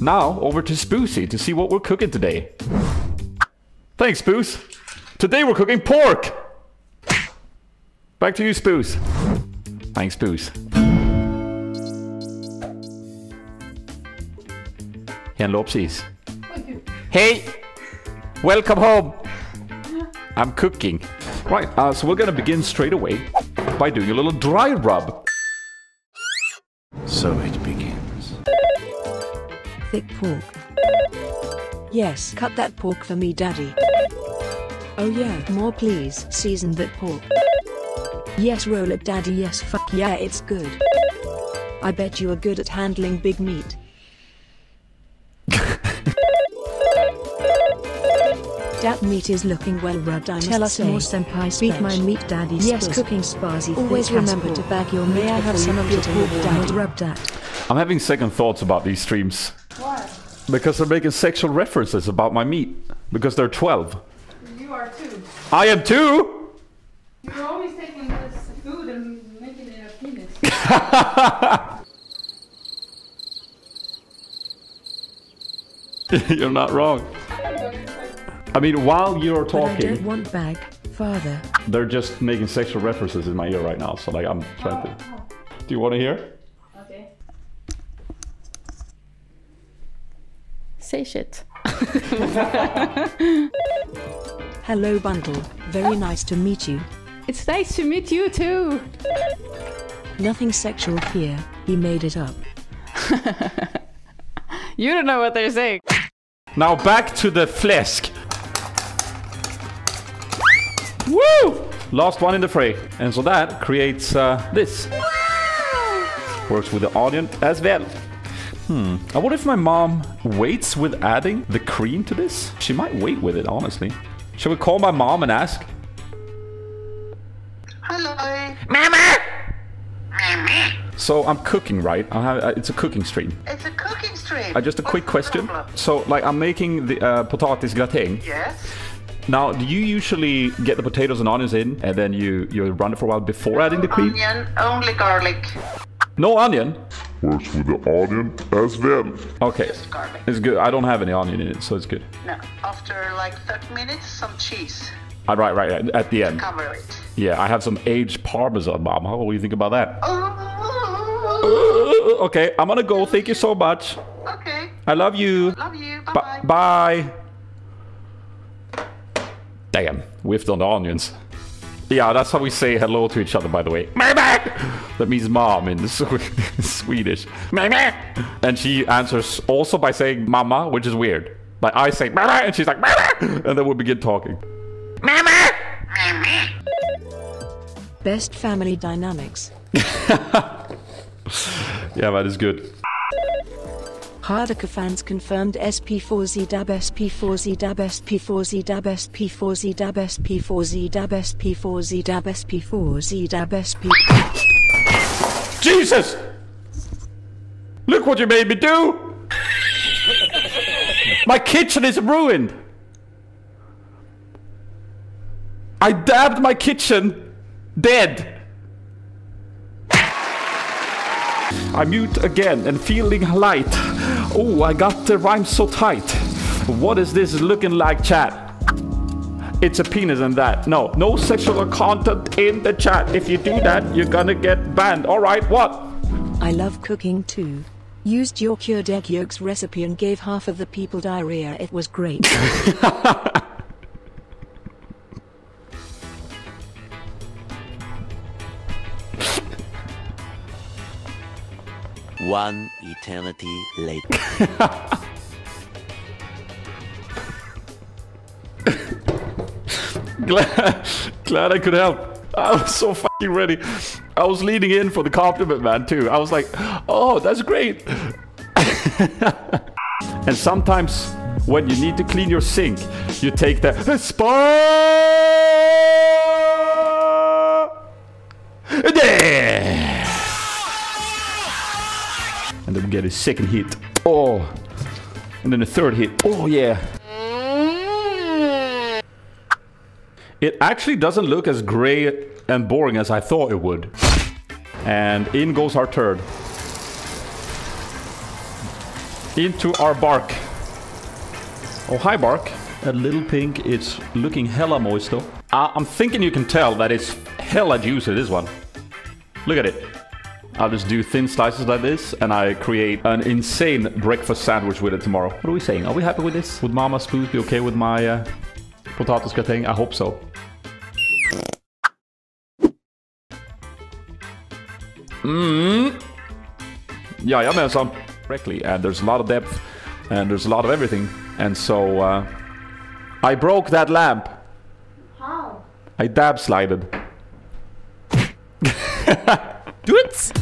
Now over to Sp4zie to see what we're cooking today. Thanks, Spoos. Today we're cooking pork. Back to you, Spoos. Thanks, Spoos. Jan Lopsis. Thank you. Hey, welcome home. I'm cooking. Right, so we're gonna begin straight away by doing a little dry rub. So it begins. Thick pork. Yes, cut that pork for me, Daddy. Oh yeah, more please. Season that pork. Yes, roll it, Daddy. Yes, fuck yeah, it's good. I bet you are good at handling big meat. That meat is looking well rubbed, I must say. Tell us more, Senpai. Speak my meat, Daddy. Yes, cooking Sp4zie. Always remember to bag your meat. May I have some of your pork, Daddy? Rubbed at. I'm having second thoughts about these streams. Why? Because they're making sexual references about my meat. Because they're 12. You are too. I am too. You're always taking this food and making it a penis. You're not wrong. I mean, while you're talking, I don't want bag, Father. They're just making sexual references in my ear right now, so like I'm trying to. Do you want to hear? Okay. Say shit. Hello, Bundle. Very nice to meet you. It's nice to meet you too. Nothing sexual here. He made it up. You don't know what they're saying. Now back to the flesk. Woo! Last one in the fray. And so that creates this. Works with the onion as well. And what if my mom waits with adding the cream to this? She might wait with it, honestly. Shall we call my mom and ask? Hello. Mama! Mama! So I'm cooking, right? It's a cooking stream. It's a cooking stream. Just a quick question. Problem? So, like, I'm making the potatis gratin. Yes. Now, do you usually get the potatoes and onions in, and then you run it for a while before adding the cream? Onion, only garlic. No onion? Works with the onion as well. Okay. Just garlic. It's good. I don't have any onion in it, so it's good. No. After like 30 minutes, some cheese. Right. At the end. Cover it. Yeah, I have some aged parmesan, Mom. How do you think about that? Okay, I'm gonna go. Thank you so much. Okay. I love you. Love you. Bye. Bye. Damn, whiffed on the onions. Yeah, that's how we say hello to each other, by the way. That means mom in Swedish. And she answers also by saying mama, which is weird. Like I say mama, and she's like mama, and then we begin talking. Mama! Best family dynamics. Yeah, that is good. Hardaker fans confirmed Sp4zie dab Sp4zie dab Sp4zie dab Sp4zie dab Sp4zie dab Sp4zie dab Sp4zie dab Sp4zie dab Sp4zie. Jesus! Look what you made me do! My kitchen is ruined! I dabbed my kitchen dead! I mute again and feeling light. Oh, I got the rhyme so tight. What is this looking like, chat? It's a penis and that. No sexual content in the chat. If you do that, you're gonna get banned. All right, what? I love cooking too. Used your cured egg yolks recipe and gave half of the people diarrhea. It was great. One eternity later. Glad I could help. I was so fucking ready. I was leaning in for the compliment, man, too. I was like, oh, that's great. And sometimes when you need to clean your sink, you take the Sp4zie. And then we get a second hit. Oh. And then a third hit. Oh, yeah. It actually doesn't look as gray and boring as I thought it would. And in goes our turd. into our bark. Oh, hi, bark. A little pink. It's looking hella moist, though. I'm thinking you can tell that it's hella juicy, this one. Look at it. I'll just do thin slices like this, and I create an insane breakfast sandwich with it tomorrow. What are we saying? Are we happy with this? Would Mama's food be okay with my potatoes gratin? I hope so. Mmm. Yeah, I meant some correctly, and there's a lot of depth, and there's a lot of everything. And so, I broke that lamp. How? I dab-slided. Do it!